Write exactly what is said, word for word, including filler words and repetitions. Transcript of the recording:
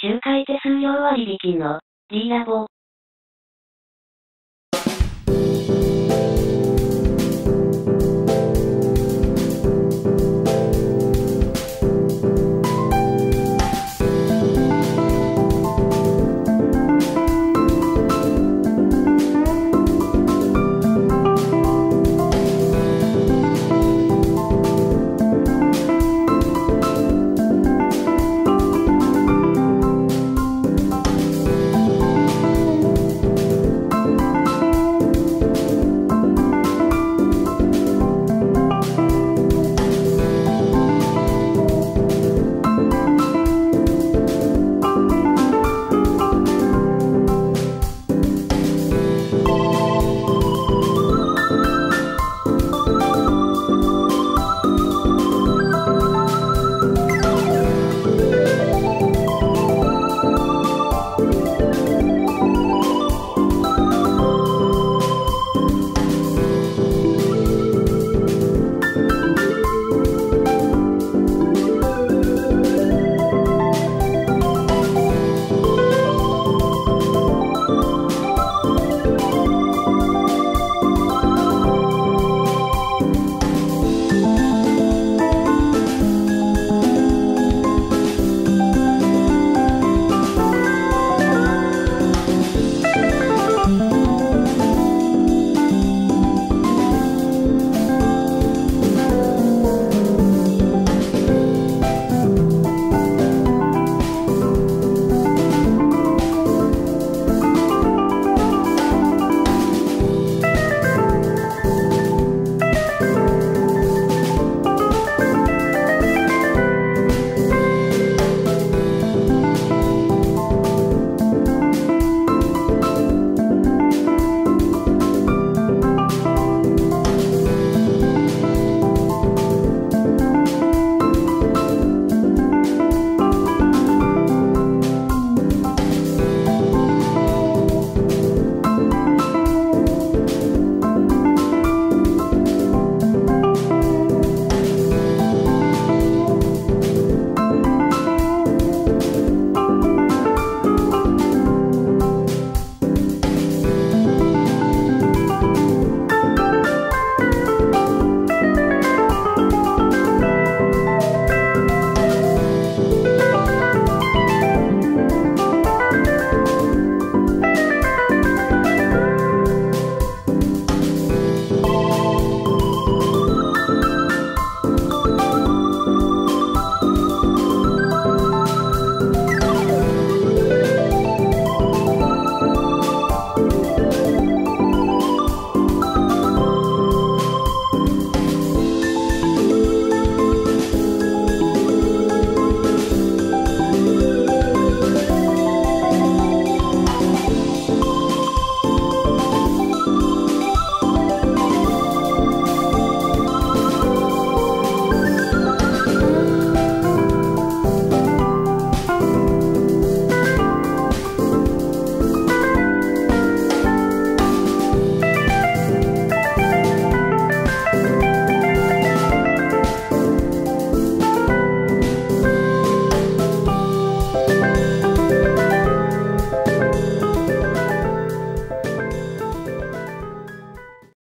仲介手数料割引の D ラボ。